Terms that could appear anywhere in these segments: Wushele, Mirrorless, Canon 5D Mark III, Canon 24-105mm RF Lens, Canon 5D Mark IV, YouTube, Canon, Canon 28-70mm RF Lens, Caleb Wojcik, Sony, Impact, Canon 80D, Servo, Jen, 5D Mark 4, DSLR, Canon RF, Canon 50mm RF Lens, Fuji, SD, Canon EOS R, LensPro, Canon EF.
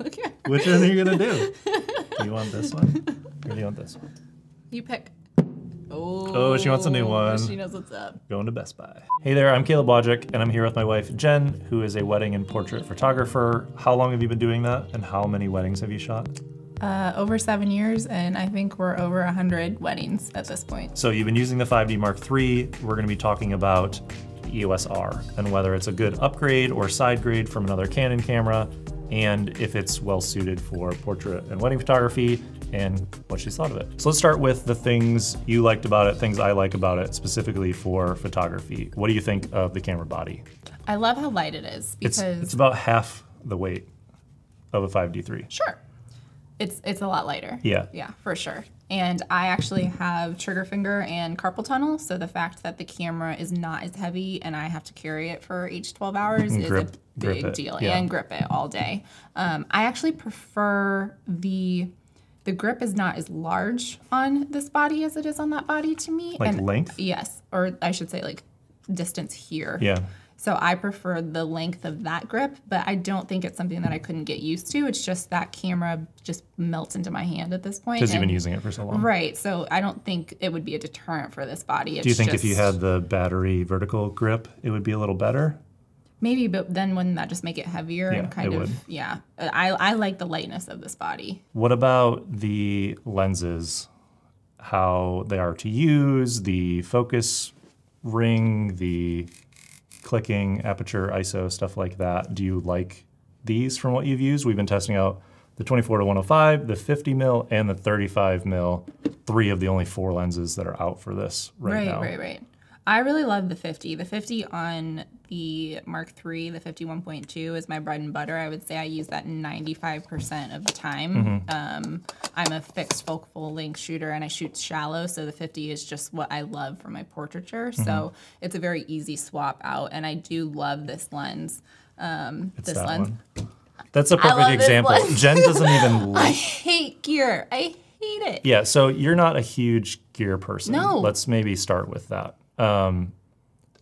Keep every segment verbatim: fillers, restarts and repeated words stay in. Okay. Which one are you gonna do? Do you want this one? Or do you want this one? You pick. Oh, oh, she wants a new one. She knows what's up. Going to Best Buy. Hey there, I'm Caleb Wojcik, and I'm here with my wife, Jen, who is a wedding and portrait photographer. How long have you been doing that, and how many weddings have you shot? Uh, over seven years, and I think we're over one hundred weddings at this point. So you've been using the five D Mark three. We're gonna be talking about E O S R, and whether it's a good upgrade or side grade from another Canon camera, and if it's well suited for portrait and wedding photography, and what she's thought of it. So let's start with the things you liked about it, things I like about it, specifically for photography. What do you think of the camera body? I love how light it is, because It's, it's about half the weight of a five D three. Sure. It's, it's a lot lighter. Yeah. Yeah, for sure. And I actually have trigger finger and carpal tunnel, so the fact that the camera is not as heavy and I have to carry it for each twelve hours is grip, a big deal, yeah. and grip it all day. Um, I actually prefer the... The grip is not as large on this body as it is on that body to me. Like and length? Yes, or I should say like distance here. Yeah. So I prefer the length of that grip, but I don't think it's something that I couldn't get used to. It's just that camera just melts into my hand at this point. Because you've been using it for so long. Right, so I don't think it would be a deterrent for this body. It's Do you think just, if you had the battery vertical grip, it would be a little better? Maybe, but then wouldn't that just make it heavier yeah, and kind it of, would. yeah. I, I like the lightness of this body. What about the lenses, how they are to use, the focus ring, the clicking, aperture, I S O, stuff like that? Do you like these from what you've used? We've been testing out the twenty-four to one oh five, the fifty mil, and the thirty-five mil, three of the only four lenses that are out for this right, right now. Right, right, right. I really love the fifty. The fifty on the Mark three, the fifty one point two is my bread and butter. I would say I use that ninety-five percent of the time. Mm-hmm. um, I'm a fixed focal length shooter and I shoot shallow, so the fifty is just what I love for my portraiture. Mm-hmm. So it's a very easy swap out, and I do love this lens. Um, it's this that lens. One. That's a perfect example. Jen doesn't even like. I hate gear. I hate it. Yeah, so you're not a huge gear person. No. Let's maybe start with that. Um,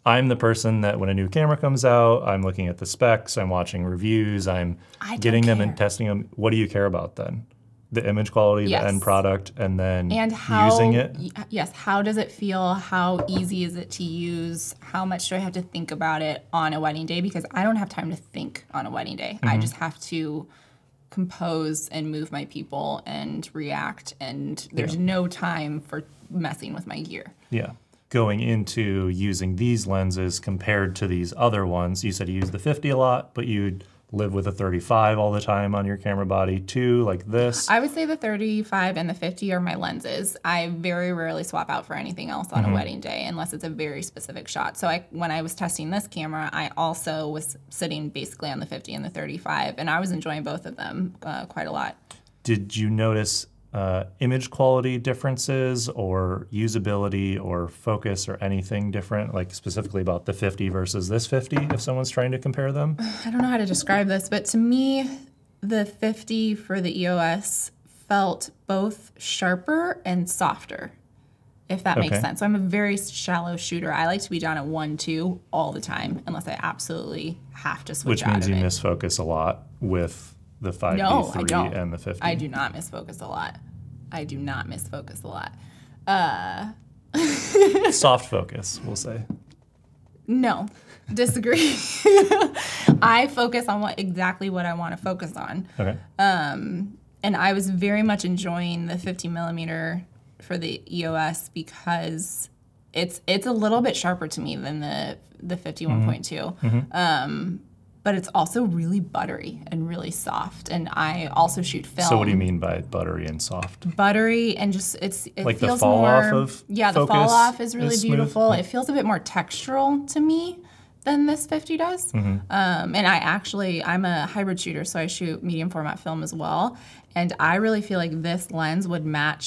I'm the person that when a new camera comes out, I'm looking at the specs, I'm watching reviews, I'm getting them and testing them. What do you care about then? The image quality, yes. the end product, and then and how, using it? Yes, how does it feel? How easy is it to use? How much do I have to think about it on a wedding day? Because I don't have time to think on a wedding day. Mm-hmm. I just have to compose and move my people and react, and there's yeah. no time for messing with my gear. Yeah. Going into using these lenses compared to these other ones. You said you use the fifty a lot, but you'd live with a thirty-five all the time on your camera body too, like this. I would say the thirty-five and the fifty are my lenses. I very rarely swap out for anything else on mm-hmm. a wedding day unless it's a very specific shot. So I, when I was testing this camera, I also was sitting basically on the fifty and the thirty-five, and I was enjoying both of them uh, quite a lot. Did you notice Uh, image quality differences or usability or focus or anything different, like specifically about the fifty versus this fifty if someone's trying to compare them? I don't know how to describe this, but to me, the fifty for the E O S felt both sharper and softer, if that okay. makes sense. So I'm a very shallow shooter. I like to be down at one, two all the time, unless I absolutely have to switch Which out Which means you it. miss focus a lot with the five D three no, I don't. and the fifty. I do not misfocus a lot. I do not misfocus a lot. Uh, Soft focus, we'll say. No, disagree. I focus on what exactly what I want to focus on. Okay. Um, and I was very much enjoying the fifty millimeter for the E O S because it's it's a little bit sharper to me than the the fifty one point two. Mm-hmm. Um. But it's also really buttery and really soft. And I also shoot film. So what do you mean by buttery and soft? Buttery and just, it's, it like feels the fall more, off of yeah, the fall off is really is beautiful. Smooth. It feels a bit more textural to me than this fifty does. Mm-hmm. um, and I actually, I'm a hybrid shooter, so I shoot medium format film as well. And I really feel like this lens would match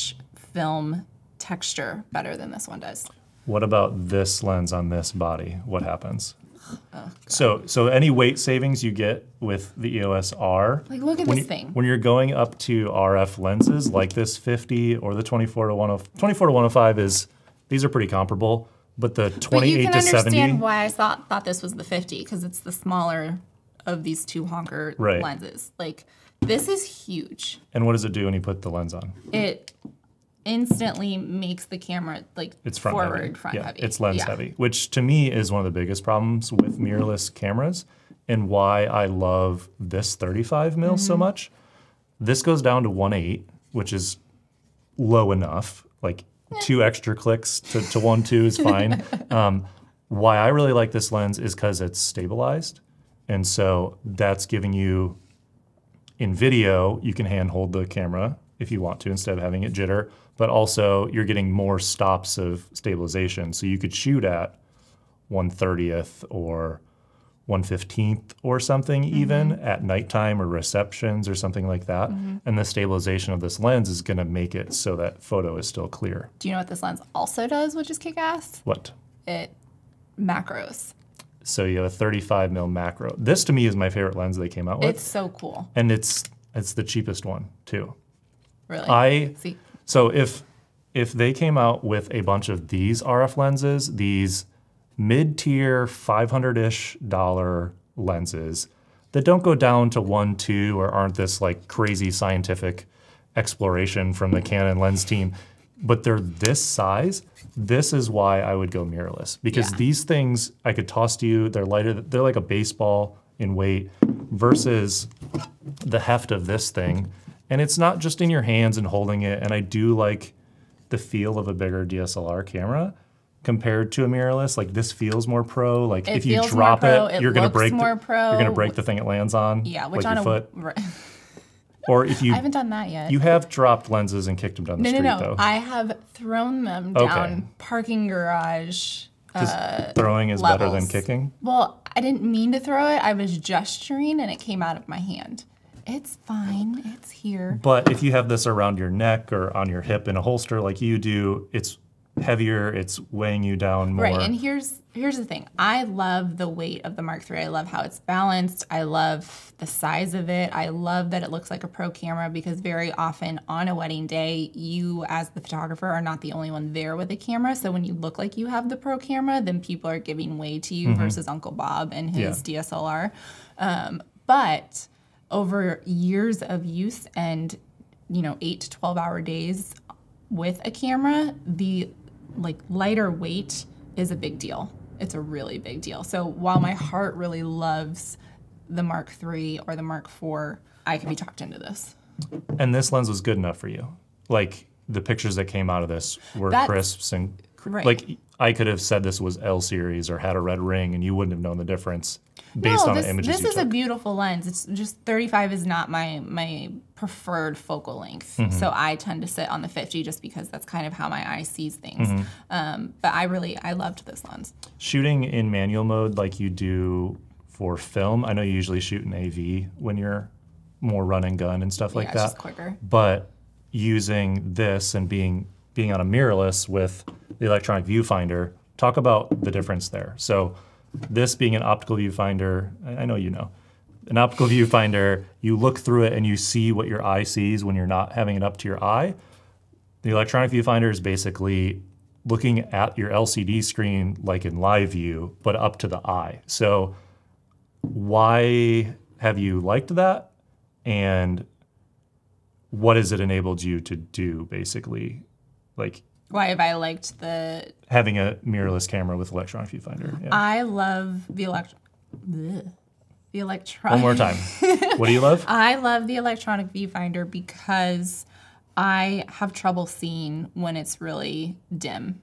film texture better than this one does. What about this lens on this body? What happens? Oh, so so any weight savings you get with the E O S R, like look at this you, thing. When you're going up to R F lenses like this fifty or the twenty-four to one oh five is, these are pretty comparable, but the twenty-eight to seventy. But you can understand why I thought, thought this was the fifty, because it's the smaller of these two honker right. lenses. Like This is huge. And what does it do when you put the lens on? It instantly makes the camera like it's front forward, heavy. front yeah, heavy. It's lens yeah. heavy, which to me is one of the biggest problems with mirrorless cameras and why I love this thirty-five mil mm-hmm. so much. This goes down to one eight, which is low enough. Like two extra clicks to, to one two is fine. Um, why I really like this lens is because it's stabilized. And so that's giving you, in video, you can hand hold the camera if you want to instead of having it jitter, but also you're getting more stops of stabilization. So you could shoot at one thirtieth or one fifteenth or something mm-hmm. even at nighttime or receptions or something like that. Mm-hmm. And the stabilization of this lens is gonna make it so that photo is still clear. Do you know what this lens also does, which is kick-ass? What? It macros. So you have a thirty-five mil macro. This to me is my favorite lens they came out with. It's so cool. And it's it's the cheapest one too. Really? I see. So if if they came out with a bunch of these R F lenses, these mid-tier five hundred-ish dollar lenses that don't go down to one, two, or aren't this like crazy scientific exploration from the Canon lens team, but they're this size, this is why I would go mirrorless. Because yeah. these things I could toss to you, they're lighter, they're like a baseball in weight versus the heft of this thing. And it's not just in your hands and holding it, and I do like the feel of a bigger D S L R camera compared to a mirrorless. Like this feels more pro. Like it if you drop pro, it, it, you're gonna break the, you're gonna break the thing it lands on. Yeah, which like on your a, foot. Or if you I haven't done that yet. You have dropped lenses and kicked them down the no, street, no, no. though. I have thrown them down okay. parking garage. Uh, throwing is levels. better than kicking? Well, I didn't mean to throw it. I was gesturing and it came out of my hand. It's fine, it's here. But if you have this around your neck or on your hip in a holster like you do, it's heavier, it's weighing you down more. Right, and here's here's the thing. I love the weight of the Mark three. I love how it's balanced. I love the size of it. I love that it looks like a pro camera because very often on a wedding day, you as the photographer are not the only one there with a camera. So when you look like you have the pro camera, then people are giving way to you mm-hmm. versus Uncle Bob and his yeah. D S L R. Um, but over years of use and, you know, eight to twelve hour days with a camera, the like lighter weight is a big deal. It's a really big deal. So while my heart really loves the Mark three or the Mark four, I can be talked into this. And this lens was good enough for you. Like the pictures that came out of this were That's, crisps and cr right. like I could have said this was L series or had a red ring and you wouldn't have known the difference based no, on this, the images. This you is took. a beautiful lens. It's just thirty-five is not my my preferred focal length. Mm-hmm. So I tend to sit on the fifty just because that's kind of how my eye sees things. Mm-hmm. um, but I really, I loved this lens. Shooting in manual mode like you do for film, I know you usually shoot in A V when you're more run and gun and stuff like yeah, that. Yeah, it's just quicker. But using this and being being on a mirrorless with the electronic viewfinder, talk about the difference there. So this being an optical viewfinder, I know you know, an optical viewfinder, you look through it and you see what your eye sees when you're not having it up to your eye. The electronic viewfinder is basically looking at your L C D screen like in live view, but up to the eye. So why have you liked that? And what has it enabled you to do basically? Like, why have I liked the having a mirrorless camera with electronic viewfinder? Yeah. I love the elect bleh, the electronic. One more time. What do you love? I love the electronic viewfinder because I have trouble seeing when it's really dim.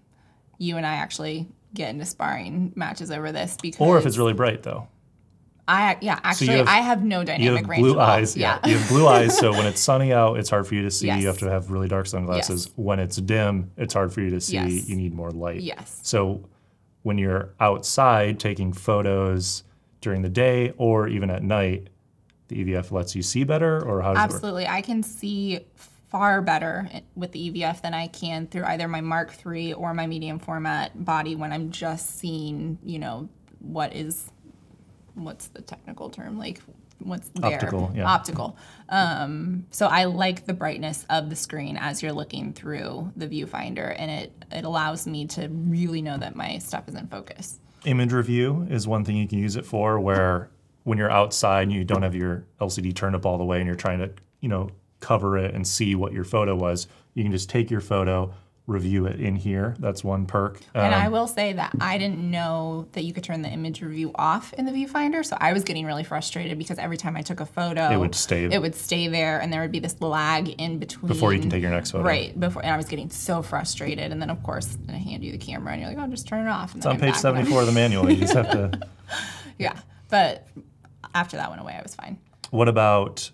You and I actually get into sparring matches over this because, or if it's really bright though. I yeah actually so have, I have no dynamic you have range. Blue eyes, yeah. yeah. You have blue eyes, so when it's sunny out, it's hard for you to see. Yes. You have to have really dark sunglasses. Yes. When it's dim, it's hard for you to see. Yes. You need more light. Yes. So when you're outside taking photos during the day or even at night, the E V F lets you see better, or how does Absolutely. it work? Absolutely, I can see far better with the E V F than I can through either my Mark three or my medium format body when I'm just seeing, you know, what is. What's the technical term? Like, what's there? Optical. Yeah. Optical. Um, so I like the brightness of the screen as you're looking through the viewfinder, and it, it allows me to really know that my stuff is in focus. Image review is one thing you can use it for, where when you're outside and you don't have your L C D turned up all the way and you're trying to, you know, cover it and see what your photo was, you can just take your photo, review it in here. That's one perk. Um, and I will say that I didn't know that you could turn the image review off in the viewfinder, so I was getting really frustrated because every time I took a photo, it would stay. It would stay there, and there would be this lag in between before you can take your next photo. Right before, and I was getting so frustrated. And then of course, I hand you the camera, and you're like, "Oh, just turn it off." And it's on page seventy-four of the manual. You just have to. Yeah, but after that went away, I was fine. What about?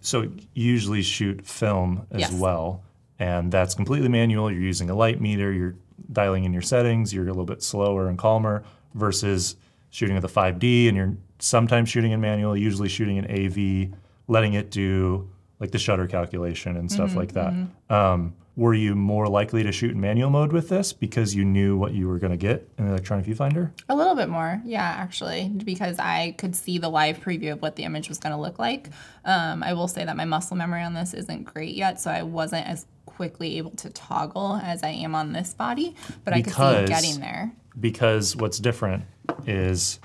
So you usually shoot film as yes. well. And that's completely manual. You're using a light meter, you're dialing in your settings, you're a little bit slower and calmer versus shooting with a five D and you're sometimes shooting in manual, usually shooting in A V, letting it do like the shutter calculation and stuff mm-hmm, like that. Mm-hmm. um, were you more likely to shoot in manual mode with this because you knew what you were gonna get in the electronic viewfinder? A little bit more, yeah, actually, because I could see the live preview of what the image was gonna look like. Um, I will say that my muscle memory on this isn't great yet, so I wasn't as quickly able to toggle as I am on this body, but because, I could see it getting there. Because what's different is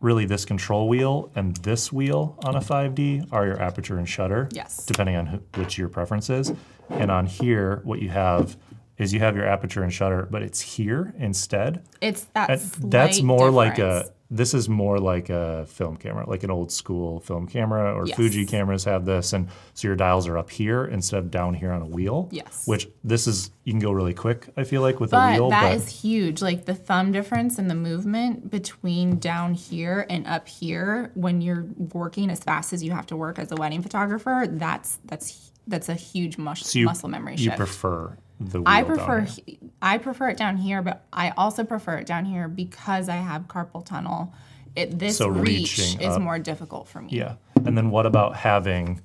really this control wheel and this wheel on a five D are your aperture and shutter, yes. depending on which your preference is. And on here, what you have is you have your aperture and shutter, but it's here instead. It's that and slight That's more difference. like a, this is more like a film camera, like an old school film camera, or yes. Fuji cameras have this, and so your dials are up here instead of down here on a wheel. Yes. Which this is, you can go really quick, I feel like, with but a wheel. That but that is huge, like the thumb difference and the movement between down here and up here when you're working as fast as you have to work as a wedding photographer, that's that's that's a huge mus so you, muscle memory shift. You prefer the wheel I prefer down here. I prefer it down here, but I also prefer it down here because I have carpal tunnel. It, this so reach is up. more difficult for me. Yeah, and then what about having,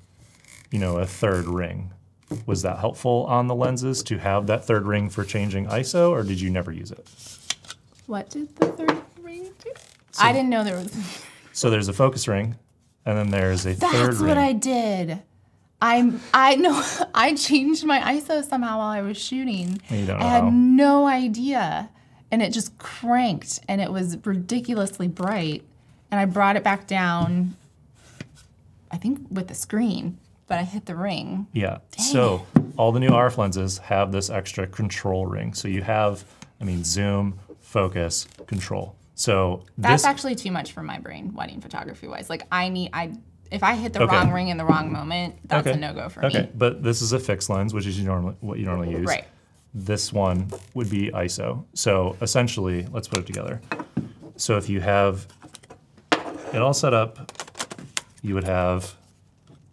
you know, a third ring? Was that helpful on the lenses to have that third ring for changing I S O, or did you never use it? What did the third ring do? So, I didn't know there was. So there's a focus ring, and then there's a That's third ring. That's what I did. I I know I changed my I S O somehow while I was shooting. You don't know I had how. no idea, and it just cranked, and it was ridiculously bright. And I brought it back down, I think with the screen, but I hit the ring. Yeah. Dang. So all the new R F lenses have this extra control ring. So you have, I mean, zoom, focus, control. So that's this, actually too much for my brain, wedding photography wise. Like I need I. If I hit the okay. wrong ring in the wrong moment, that's okay. a no-go for okay. me. Okay, but this is a fixed lens, which is you normally, what you normally use. Right. This one would be I S O. So essentially, let's put it together. So if you have it all set up, you would have,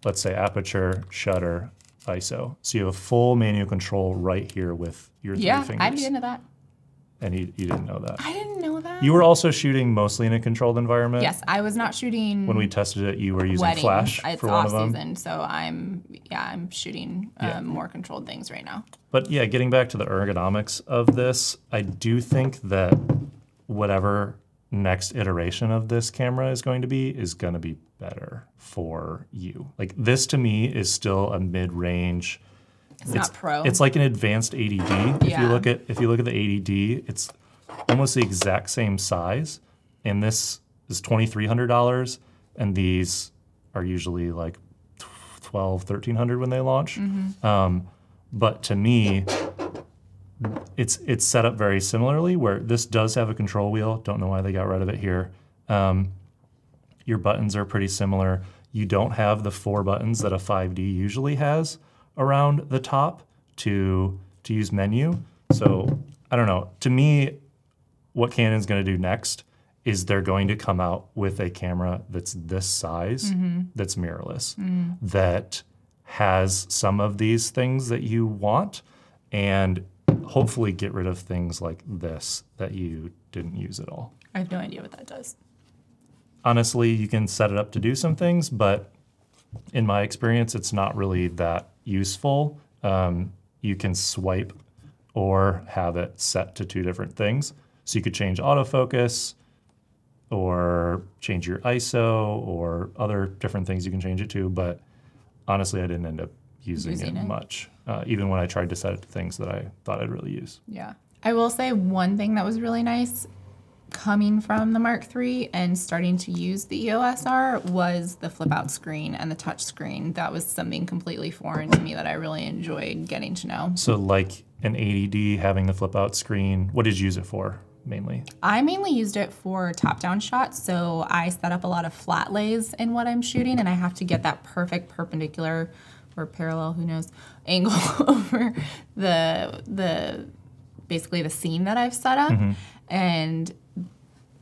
let's say, aperture, shutter, I S O. So you have a full manual control right here with your yeah, three fingers. Yeah, I'd be into that. And you, you didn't know that. I didn't know that. You were also shooting mostly in a controlled environment. Yes, I was not shooting. When we tested it, you were using weddings. flash it's for one of them. It's off season, so I'm yeah I'm shooting um, yeah. more controlled things right now. But yeah, getting back to the ergonomics of this, I do think that whatever next iteration of this camera is going to be is going to be better for you. Like this to me is still a mid-range. It's, it's not pro. It's like an advanced eighty D. Yeah. If you look at if you look at the eighty D, it's almost the exact same size. And this is twenty-three hundred dollars, and these are usually like twelve, thirteen hundred when they launch. Mm-hmm. um, but to me, it's it's set up very similarly. Where this does have a control wheel. Don't know why they got rid of it here. Um, your buttons are pretty similar. You don't have the four buttons that a five D usually has around the top to to use menu. So I don't know, to me, what Canon's gonna do next is they're going to come out with a camera that's this size, mm-hmm. that's mirrorless, mm. that has some of these things that you want, and hopefully get rid of things like this that you didn't use at all. I have no idea what that does. Honestly, you can set it up to do some things, but in my experience, it's not really that useful. Um, you can swipe or have it set to two different things. So you could change autofocus or change your I S O or other different things you can change it to. But honestly, I didn't end up using, using it, it much, uh, even when I tried to set it to things that I thought I'd really use. Yeah. I will say one thing that was really nice coming from the Mark three and starting to use the E O S R was the flip out screen and the touch screen. That was something completely foreign to me that I really enjoyed getting to know. So like an eighty D having the flip out screen, what did you use it for mainly? I mainly used it for top down shots. So I set up a lot of flat lays in what I'm shooting, and I have to get that perfect perpendicular or parallel, who knows, angle over the, the basically the scene that I've set up. Mm-hmm. And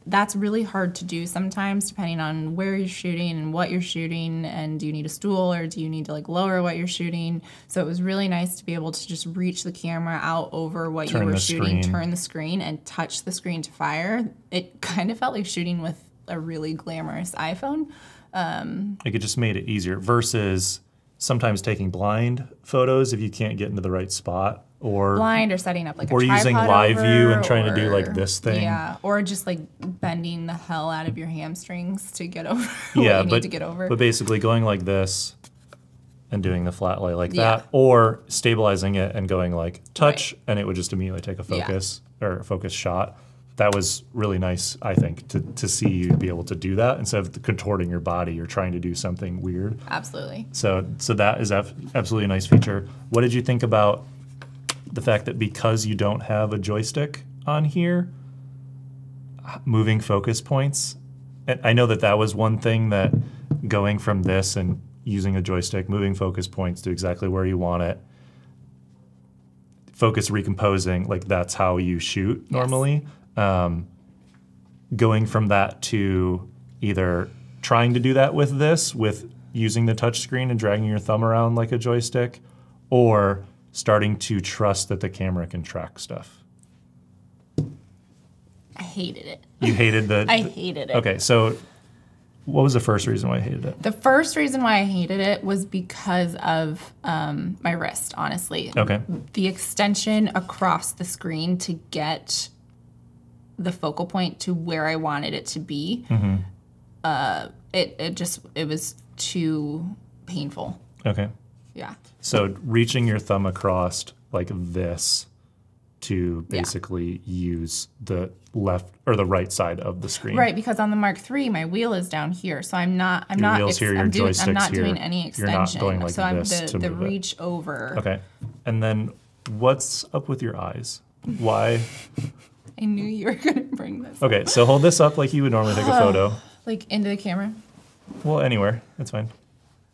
that's really hard to do sometimes, depending on where you're shooting and what you're shooting, and do you need a stool or do you need to like lower what you're shooting. So it was really nice to be able to just reach the camera out over what you were shooting, turn the screen, and touch the screen to fire. It kind of felt like shooting with a really glamorous iPhone. Um, like it just made it easier versus sometimes taking blind photos if you can't get into the right spot. Or blind, or setting up like a tripod, or using live view and trying to do like this thing. Yeah, or just like bending the hell out of your hamstrings to get over yeah, what you but, need to get over. But basically going like this and doing the flat lay like yeah. that, or stabilizing it and going like touch, right. and it would just immediately take a focus yeah. or a focus shot. That was really nice, I think, to, to see you be able to do that instead of contorting your body or trying to do something weird. Absolutely. So, so that is absolutely a nice feature. What did you think about the fact that because you don't have a joystick on here, moving focus points? And I know that that was one thing, that going from this and using a joystick, moving focus points to exactly where you want it, focus recomposing, like that's how you shoot yes. normally. Um, going from that to either trying to do that with this, with using the touch screen and dragging your thumb around like a joystick, or starting to trust that the camera can track stuff. I hated it. You hated the... I hated it. Okay, so what was the first reason why I hated it? The first reason why I hated it was because of um, my wrist, honestly. Okay. The extension across the screen to get the focal point to where I wanted it to be, mm-hmm. uh, it, it just, it was too painful. Okay. Yeah. So reaching your thumb across like this to basically yeah. use the left or the right side of the screen. Right, because on the Mark three, my wheel is down here, so I'm not I'm your not wheel's here, your I'm, doing, I'm not here. doing any extension. You're not going like so this I'm the, to the move reach it. over. Okay. And then what's up with your eyes? Why? I knew you were gonna bring this. Okay, up. So hold this up like you would normally take a photo. Like into the camera? Well, anywhere. That's fine.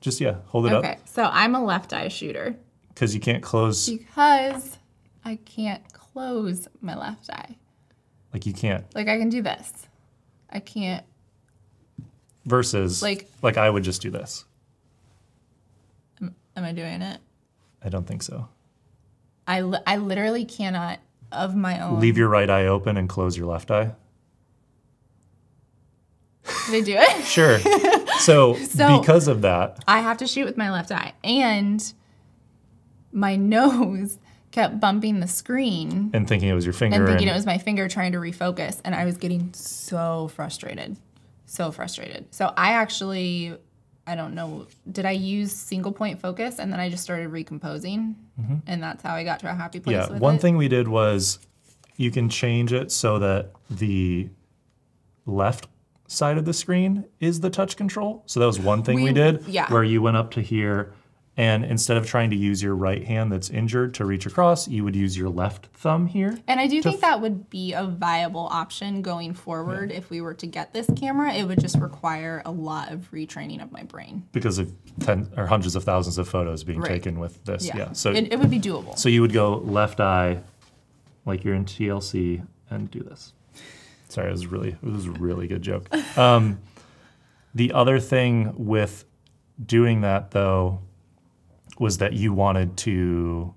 Just, yeah, hold it okay, up. Okay, so I'm a left eye shooter. Because you can't close. Because I can't close my left eye. Like you can't. Like I can do this. I can't. Versus, like, like I would just do this. Am, am I doing it? I don't think so. I, li I literally cannot of my own. Leave your right eye open and close your left eye. Did I do it? Sure. So, so because of that, I have to shoot with my left eye, and my nose kept bumping the screen and thinking it was your finger, and thinking and it was my finger trying to refocus, and I was getting so frustrated, so frustrated. So I actually, I don't know, did I use single point focus, and then I just started recomposing, mm-hmm. and that's how I got to a happy place. Yeah, with one it. thing we did was you can change it so that the left side of the screen is the touch control. So that was one thing we, we did yeah. where you went up to here, and instead of trying to use your right hand that's injured to reach across, you would use your left thumb here. And I do think that would be a viable option going forward. Yeah. If we were to get this camera, it would just require a lot of retraining of my brain. Because of ten or hundreds of thousands of photos being right. taken with this. Yeah, yeah. So it, it would be doable. So you would go left eye, like you're in T L C, and do this. Sorry, it was really, it was a really good joke. Um, the other thing with doing that, though, was that you wanted to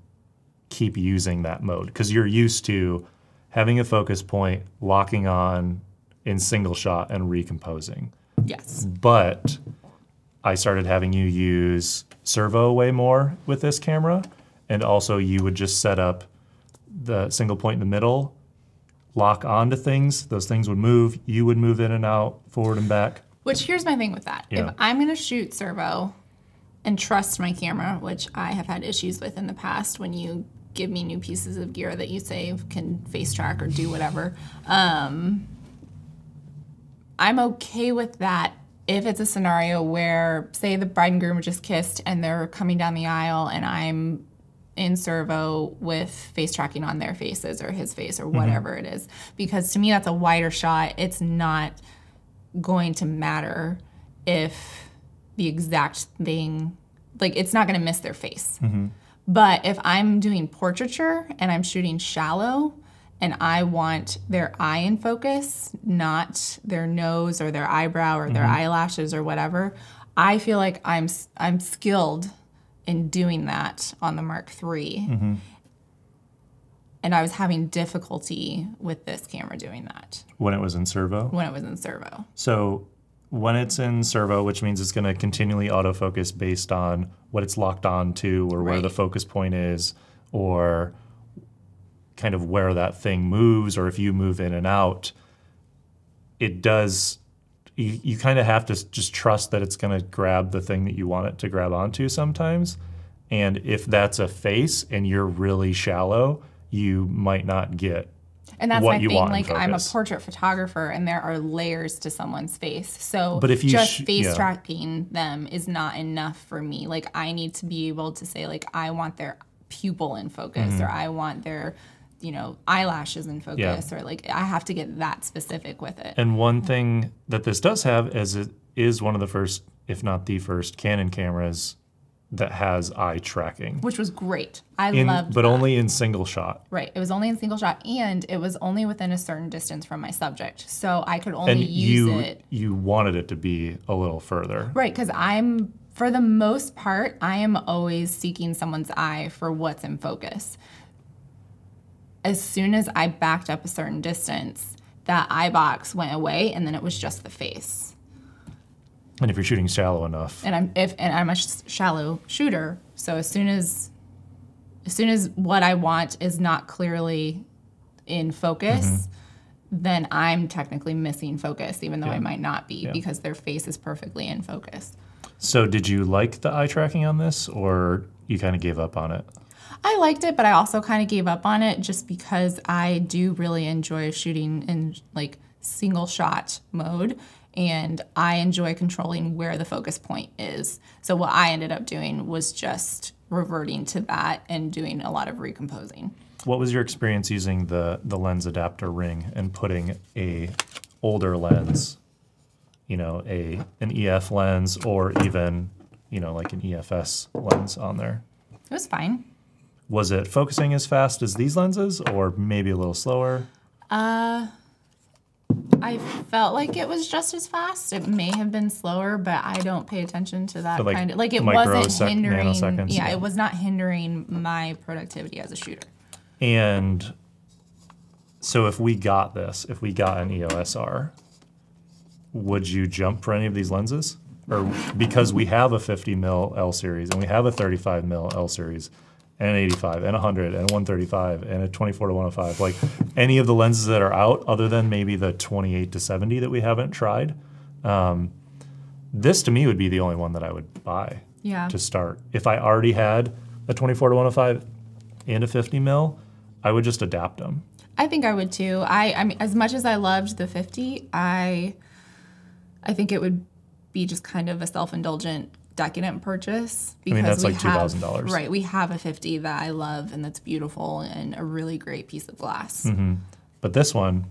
keep using that mode, because you're used to having a focus point, locking on in single shot, and recomposing. Yes. But I started having you use servo way more with this camera, and also you would just set up the single point in the middle, lock onto things, those things would move, you would move in and out, forward and back. Which, here's my thing with that. Yeah. If I'm gonna shoot servo and trust my camera, which I have had issues with in the past when you give me new pieces of gear that you say can face track or do whatever, um, I'm okay with that if it's a scenario where, say, the bride and groom just kissed and they're coming down the aisle and I'm in servo with face tracking on their faces or his face or whatever mm-hmm. it is. Because to me, that's a wider shot. It's not going to matter if the exact thing, like it's not gonna miss their face. Mm-hmm. But if I'm doing portraiture and I'm shooting shallow and I want their eye in focus, not their nose or their eyebrow or mm-hmm. their eyelashes or whatever, I feel like I'm, I'm skilled in doing that on the Mark three. Mm-hmm. And I was having difficulty with this camera doing that. When it was in servo? When it was in servo. So when it's in servo, which means it's gonna continually autofocus based on what it's locked on to or right. where the focus point is or kind of where that thing moves or if you move in and out, it does, you, you kind of have to just trust that it's gonna grab the thing that you want it to grab onto sometimes. And if that's a face and you're really shallow, you might not get and that's what my you thing. Like I'm a portrait photographer, and there are layers to someone's face. So but if you just face yeah. tracking them is not enough for me. Like I need to be able to say, like I want their pupil in focus, mm-hmm. or I want their, you know, eyelashes in focus, yeah. or like I have to get that specific with it. And one thing that this does have is it is one of the first, if not the first, Canon cameras that has eye tracking. Which was great. I in, loved But that. Only in single shot. Right, it was only in single shot, and it was only within a certain distance from my subject. So I could only and use you, it. You wanted it to be a little further. Right, because I'm, for the most part, I am always seeking someone's eye for what's in focus. As soon as I backed up a certain distance, that eye box went away, and then it was just the face. And if you're shooting shallow enough, and I'm if and I'm a sh shallow shooter, so as soon as, as soon as what I want is not clearly in focus, mm-hmm. then I'm technically missing focus, even though yeah. I might not be yeah. because their face is perfectly in focus. So, did you like the eye tracking on this, or you kind of gave up on it? I liked it, but I also kind of gave up on it just because I do really enjoy shooting in like single shot mode. And I enjoy controlling where the focus point is. So what I ended up doing was just reverting to that and doing a lot of recomposing. What was your experience using the, the lens adapter ring and putting a older lens, you know, a an E F lens or even, you know, like an E F S lens on there? It was fine. Was it focusing as fast as these lenses or maybe a little slower? Uh. I felt like it was just as fast. It may have been slower, but I don't pay attention to that so like kind of like it wasn't hindering. Yeah, yeah, it was not hindering my productivity as a shooter. And so, if we got this, if we got an E O S R, would you jump for any of these lenses? Or because we have a fifty mil L series and we have a thirty-five mil L series. And an eighty-five, and a hundred, and a one thirty-five, and a twenty-four to one oh five. Like any of the lenses that are out, other than maybe the twenty-eight to seventy that we haven't tried, um, this to me would be the only one that I would buy yeah. to start. If I already had a twenty-four to one oh five and a fifty mil, I would just adapt them. I think I would too. I, I mean, as much as I loved the fifty, I, I think it would be just kind of a self-indulgent decadent purchase because I mean, that's we like two thousand dollars. Right, we have a fifty that I love and that's beautiful and a really great piece of glass. Mm-hmm. But this one,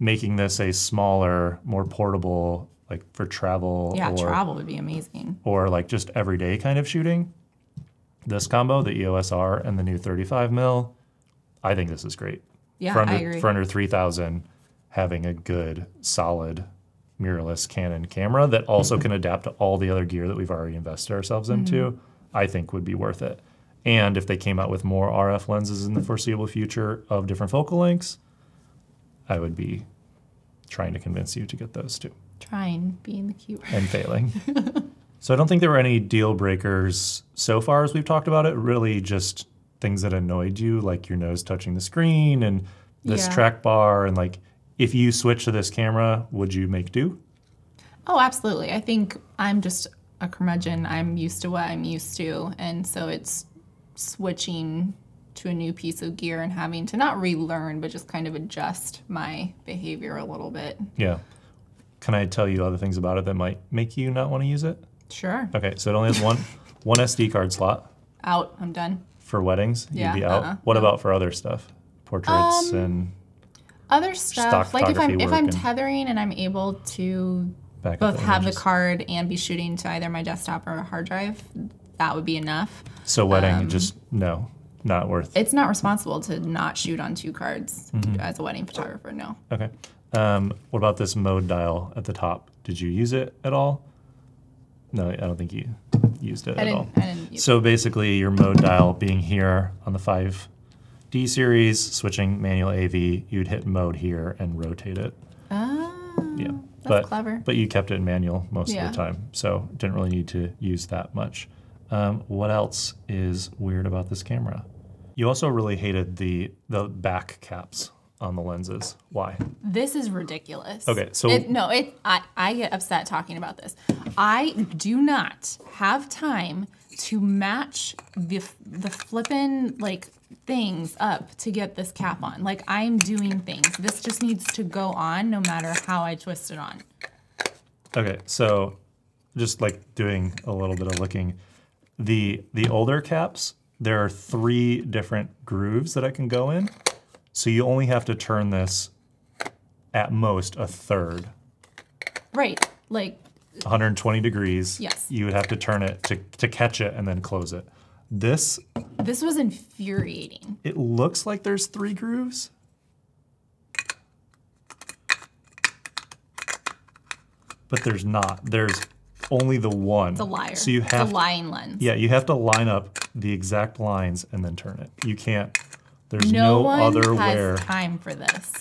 making this a smaller, more portable, like for travel. Yeah, or, travel would be amazing. Or like just everyday kind of shooting. This combo, the E O S R and the new thirty-five mil, I think this is great. Yeah, for under, I agree. For under three thousand dollars, having a good, solid mirrorless Canon camera that also can adapt to all the other gear that we've already invested ourselves into, mm-hmm. I think would be worth it. And if they came out with more R F lenses in the foreseeable future of different focal lengths, I would be trying to convince you to get those too. Trying, being the cute word. And failing. So I don't think there were any deal breakers so far as we've talked about it, really just things that annoyed you, like your nose touching the screen and this yeah. track bar and like, if you switch to this camera, would you make do? Oh, absolutely. I think I'm just a curmudgeon. I'm used to what I'm used to. And so it's switching to a new piece of gear and having to not relearn, but just kind of adjust my behavior a little bit. Yeah. Can I tell you other things about it that might make you not want to use it? Sure. Okay, so it only has one one S D card slot. Out. I'm done. For weddings, yeah, you'd be out. Uh-uh. What about for other stuff? Portraits um, and other stuff. Like if I'm if I'm tethering and I'm able to both have the card and be shooting to either my desktop or a hard drive, that would be enough. So wedding, um, just no, not worth. It's not responsible to not shoot on two cards mm-hmm. as a wedding photographer. No. Okay. Um, what about this mode dial at the top? Did you use it at all? No, I don't think you used it I at all. I didn't use so basically your mode dial being here on the five D series, switching manual A V, you'd hit mode here and rotate it. Oh, yeah. That's but, clever. But you kept it in manual most yeah. of the time, so didn't really need to use that much. Um, what else is weird about this camera? You also really hated the, the back caps on the lenses. Why? This is ridiculous. Okay, so it, no, it I, I get upset talking about this. I do not have time to match the the flippin' like things up to get this cap on. Like I'm doing things. This just needs to go on no matter how I twist it on. Okay, so just like doing a little bit of looking, the the older caps, there are three different grooves that I can go in. So you only have to turn this at most a third. Right, like one hundred twenty degrees. Yes. You would have to turn it to, to catch it and then close it. This. This was infuriating. It looks like there's three grooves. But there's not, there's only the one. It's a liar, so you have, it's a lying lens. Yeah, you have to line up the exact lines and then turn it. You can't. There's no, no other where. Time for this.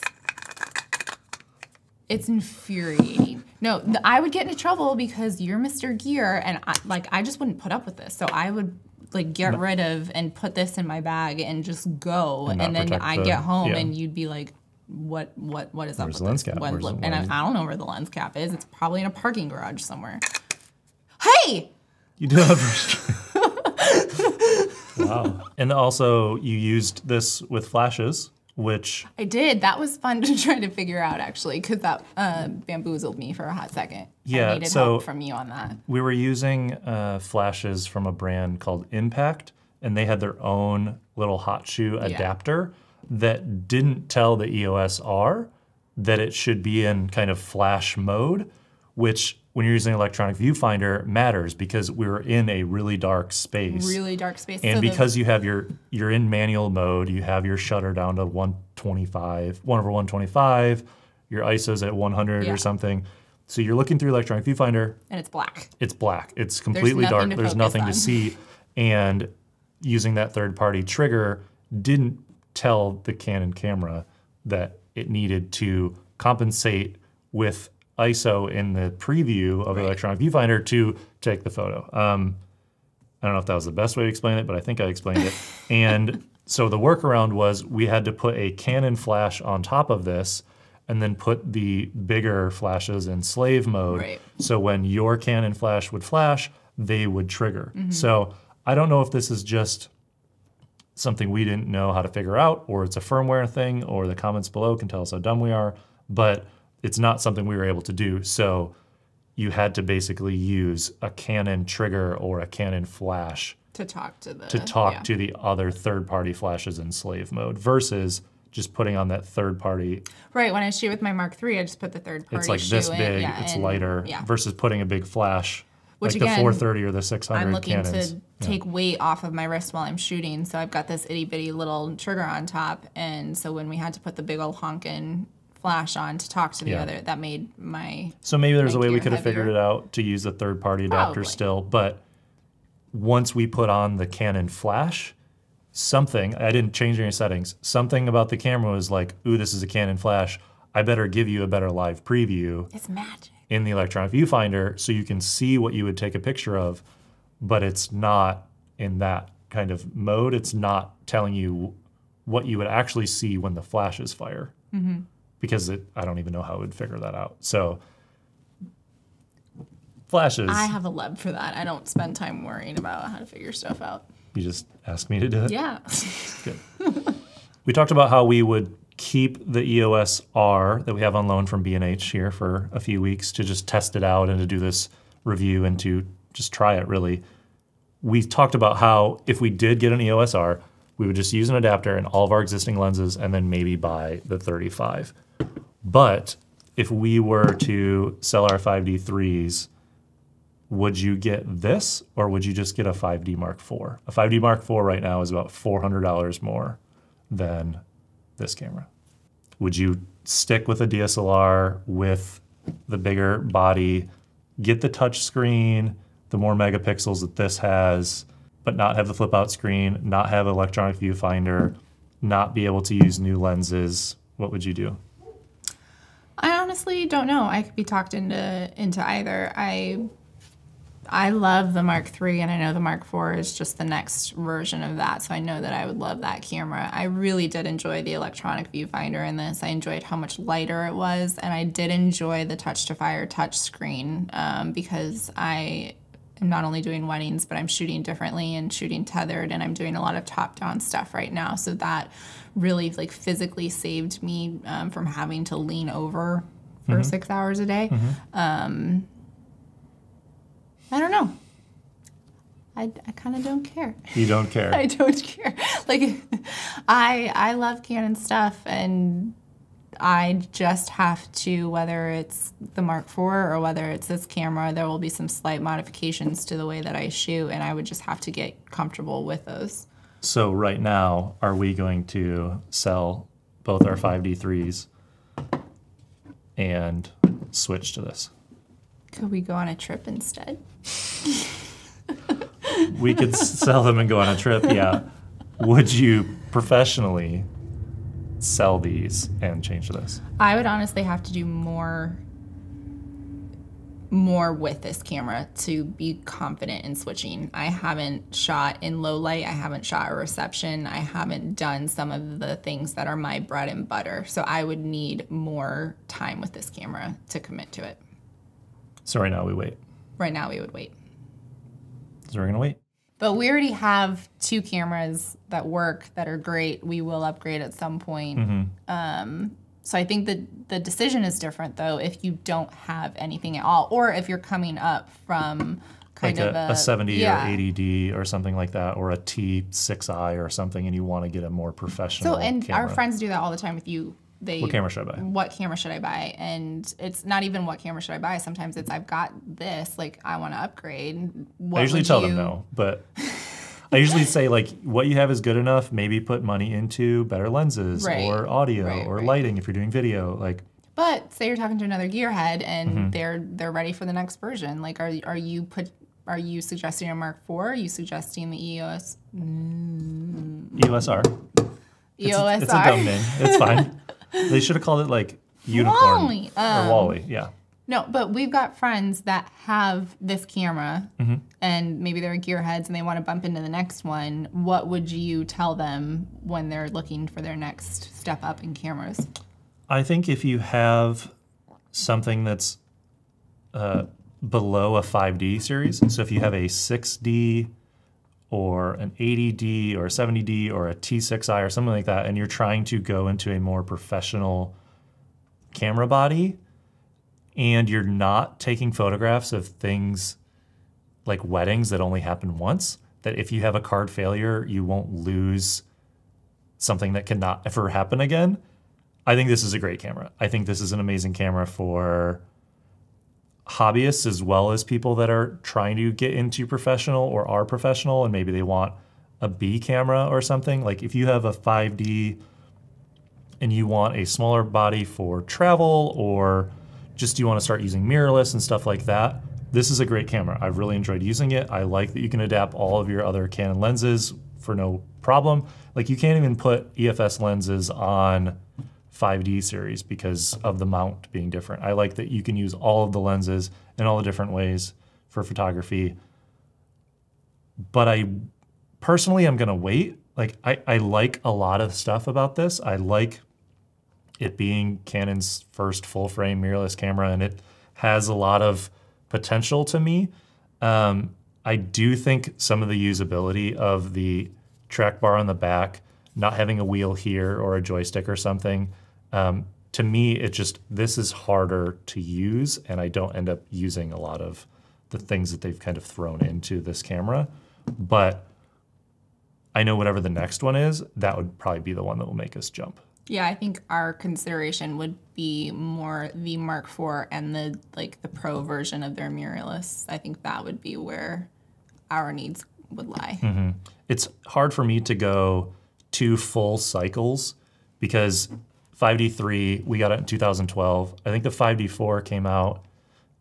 It's infuriating. No, th I would get into trouble because you're Mister Gear, and I, like I just wouldn't put up with this. So I would like get no. rid of and put this in my bag and just go, and, and then I the, get home yeah. and you'd be like, "What? What? What is up Where's with this?" And I, I don't know where the lens cap is. It's probably in a parking garage somewhere. Hey. You do have. Wow. And also you used this with flashes, which... I did. That was fun to try to figure out, actually, because that uh, bamboozled me for a hot second. Yeah, I needed so help from you on that. We were using uh, flashes from a brand called Impact, and they had their own little hot shoe yeah. adapter that didn't tell the E O S R that it should be in kind of flash mode, which... when you're using an electronic viewfinder matters because we're in a really dark space. Really dark space. And so because you have your, you're in manual mode, you have your shutter down to one twenty-five, one over one twenty-five, your I S O's at one hundred yeah. or something. So you're looking through electronic viewfinder. And it's black. It's black. It's completely dark. There's nothing to see. And using that third party trigger didn't tell the Canon camera that it needed to compensate with I S O in the preview of right. electronic viewfinder to take the photo. Um, I don't know if that was the best way to explain it, but I think I explained it. And so the workaround was we had to put a Canon flash on top of this and then put the bigger flashes in slave mode. Right. So when your Canon flash would flash, they would trigger. Mm-hmm. So I don't know if this is just something we didn't know how to figure out, or it's a firmware thing, or the comments below can tell us how dumb we are, but it's not something we were able to do, so you had to basically use a Canon trigger or a Canon flash to talk to the to talk yeah. to the other third-party flashes in slave mode versus just putting on that third-party. Right. When I shoot with my Mark three, I just put the third-party. It's like this big. In, yeah, it's and, lighter yeah. versus putting a big flash. Which like again, the four thirty or the six hundred I'm looking Canons. To take yeah. weight off of my wrist while I'm shooting, so I've got this itty-bitty little trigger on top, and so when we had to put the big old honkin' flash on to talk to the yeah. other, that made my so maybe there's a way we could have figured it out to use a third-party adapter Probably. Still, but once we put on the Canon flash, something, I didn't change any settings, something about the camera was like, ooh, this is a Canon flash, I better give you a better live preview. It's magic. In the electronic viewfinder so you can see what you would take a picture of, but it's not in that kind of mode. It's not telling you what you would actually see when the flashes fire. Mm-hmm. Because it, I don't even know how it would figure that out. So, flashes. I have a love for that. I don't spend time worrying about how to figure stuff out. You just ask me to do it? Yeah. Good. We talked about how we would keep the E O S R that we have on loan from B and H here for a few weeks to just test it out and to do this review and to just try it, really. We talked about how if we did get an E O S R, we would just use an adapter and all of our existing lenses and then maybe buy the thirty-five. But if we were to sell our five D threes, would you get this or would you just get a five D Mark four? A five D Mark four right now is about four hundred dollars more than this camera. Would you stick with a D S L R with the bigger body, get the touch screen, the more megapixels that this has, but not have the flip out screen, not have electronic viewfinder, not be able to use new lenses? What would you do? I honestly don't know. I could be talked into into either. I I love the Mark three, and I know the Mark four is just the next version of that, so I know that I would love that camera. I really did enjoy the electronic viewfinder in this. I enjoyed how much lighter it was, and I did enjoy the touch-to-fire touch screen um, because I am not only doing weddings, but I'm shooting differently and shooting tethered, and I'm doing a lot of top-down stuff right now, so that really like physically saved me um, from having to lean over for mm-hmm. six hours a day. Mm-hmm. um, I don't know. I, I kind of don't care. You don't care. I don't care. Like, I I love Canon stuff, and I just have to, whether it's the Mark four or whether it's this camera, there will be some slight modifications to the way that I shoot, and I would just have to get comfortable with those. So right now, are we going to sell both our five D threes and switch to this? Could we go on a trip instead? We could sell them and go on a trip, yeah. Would you professionally sell these and change this? I would honestly have to do more, more with this camera to be confident in switching. I haven't shot in low light. I haven't shot a reception. I haven't done some of the things that are my bread and butter. So I would need more time with this camera to commit to it. So right now we wait. Right now we would wait. So we're gonna wait. But we already have two cameras that work, that are great. We will upgrade at some point. Mm-hmm. um, so I think that the decision is different though if you don't have anything at all, or if you're coming up from kind like of a, a, a seventy yeah. or eighty D or something like that, or a T six I or something, and you want to get a more professional. So and camera. Our friends do that all the time with you. They, what camera should I buy? What camera should I buy? And it's not even what camera should I buy. Sometimes it's I've got this, like I want to upgrade. What I usually tell you... them no, but I usually say like what you have is good enough. Maybe put money into better lenses right. or audio right, or right. lighting if you're doing video. Like, but say you're talking to another gearhead and mm-hmm. they're they're ready for the next version. Like, are are you put are you suggesting a Mark four? Are you suggesting the E O S? Mm. E O S R. E O S R. It's a, it's a dumb name. It's fine. They should have called it like Unicorn Wally. Um, or Wally, yeah. No, but we've got friends that have this camera mm-hmm. and maybe they're gearheads and they want to bump into the next one. What would you tell them when they're looking for their next step up in cameras? I think if you have something that's uh, below a five D series, so if you have a six D or an eighty D or a seventy D or a T six I or something like that, and you're trying to go into a more professional camera body and you're not taking photographs of things like weddings that only happen once, that if you have a card failure, you won't lose something that cannot ever happen again. I think this is a great camera. I think this is an amazing camera for hobbyists as well as people that are trying to get into professional or are professional and maybe they want a B camera or something. Like if you have a five D and you want a smaller body for travel or just you want to start using mirrorless and stuff like that, this is a great camera. I've really enjoyed using it. I like that you can adapt all of your other Canon lenses for no problem. Like you can't even put E F S lenses on five D series because of the mount being different. I like that you can use all of the lenses in all the different ways for photography. But I personally am gonna wait. Like I, I like a lot of stuff about this. I like it being Canon's first full frame mirrorless camera and it has a lot of potential to me. Um, I do think some of the usability of the track bar on the back not having a wheel here or a joystick or something. Um, to me, it just, this is harder to use, and I don't end up using a lot of the things that they've kind of thrown into this camera. But I know whatever the next one is, that would probably be the one that will make us jump. Yeah, I think our consideration would be more the Mark four and the like the Pro version of their mirrorless. I think that would be where our needs would lie. Mm-hmm. It's hard for me to go two full cycles because five D three, we got it in two thousand twelve. I think the five D four came out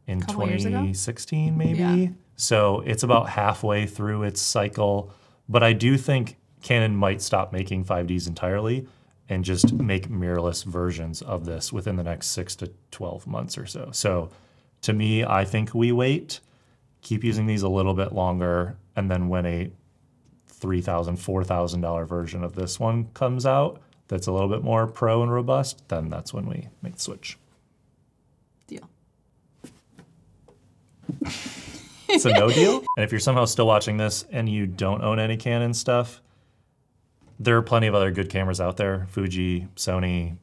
in twenty sixteen, maybe. Yeah. So it's about halfway through its cycle. But I do think Canon might stop making five Ds entirely and just make mirrorless versions of this within the next six to twelve months or so. So to me, I think we wait, keep using these a little bit longer, and then when a three thousand, four thousand dollar version of this one comes out that's a little bit more pro and robust, then that's when we make the switch. Deal. It's a no deal. And if you're somehow still watching this and you don't own any Canon stuff, there are plenty of other good cameras out there, Fuji, Sony,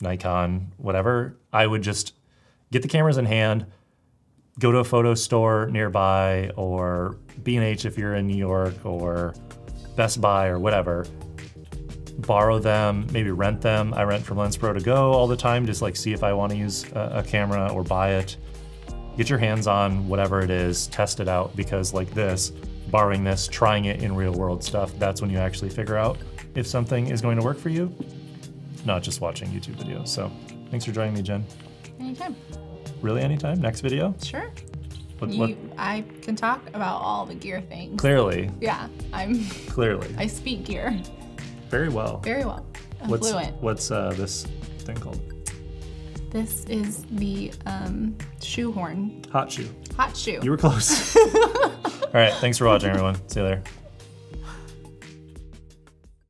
Nikon, whatever. I would just get the cameras in hand, go to a photo store nearby or B and H if you're in New York or Best Buy or whatever, borrow them, maybe rent them. I rent from LensPro to go all the time, just like see if I want to use a, a camera or buy it. Get your hands on whatever it is, test it out, because like this, borrowing this, trying it in real world stuff, that's when you actually figure out if something is going to work for you, not just watching YouTube videos. So thanks for joining me, Jen. Anytime. Really anytime, next video? Sure. What, you, what? I can talk about all the gear things. Clearly. Yeah, I'm. Clearly. I speak gear. Very well. Very well, I'm what's, fluent. What's uh, this thing called? This is the um, shoehorn. Hot shoe. Hot shoe. You were close. All right, thanks for watching, everyone. See you later.